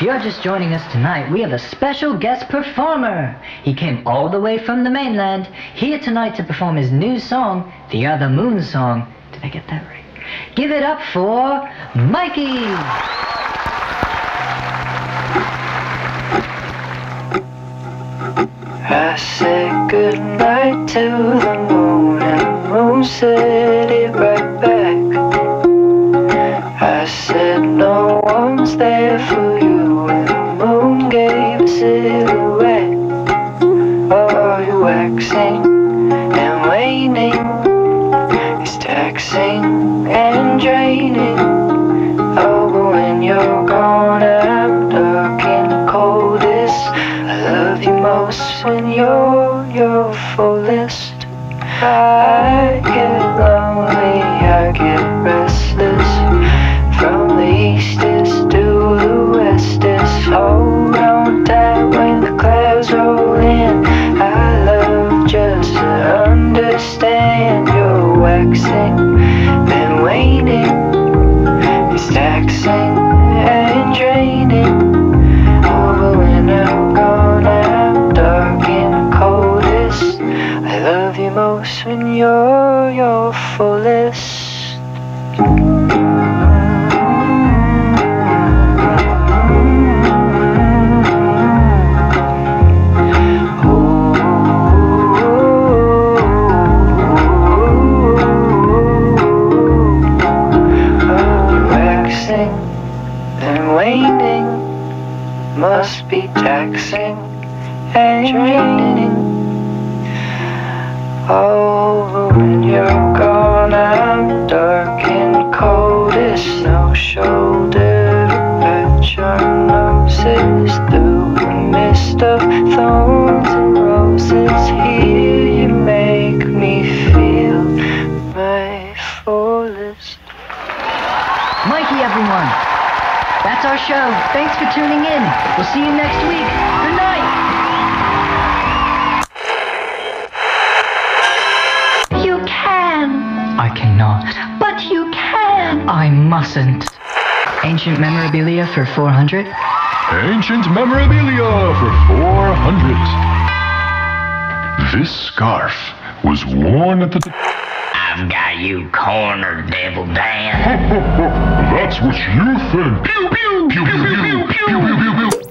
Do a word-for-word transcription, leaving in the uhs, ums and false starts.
If you're just joining us tonight, we have a special guest performer. He came all the way from the mainland, here tonight to perform his new song, The Other Moon Song. Did I get that right? Give it up for Mikey! I said goodnight to the moon, and the moon said it right back. I said no one's there for you, and the moon gave a silhouette. Oh, you're waxing and waning, it's taxing and draining. Oh, but when you're gone, I'm dark and cold. Love you most when you're your fullest. I get lonely, I get restless. From the eastest to the westest, hold on tight when the clouds roll in. I love just to understand. You're waxing and waning, it's taxing and draining. Most when you're your fullest. Waxing and waning must be taxing and draining. Oh, when you're gone, I'm dark and cold. It's no shoulder to patch your noses through the mist of thorns and roses. Here you make me feel my fullest. Mikey, everyone, that's our show. Thanks for tuning in. We'll see you next week. Good night. I cannot. But you can! I mustn't. Ancient memorabilia for four hundred? Ancient memorabilia for four hundred. This scarf was worn at the... I've got you cornered, Devil Dan. That's what you think. Pew, pew, pew, pew, pew, pew, pew, pew, pew, pew, pew.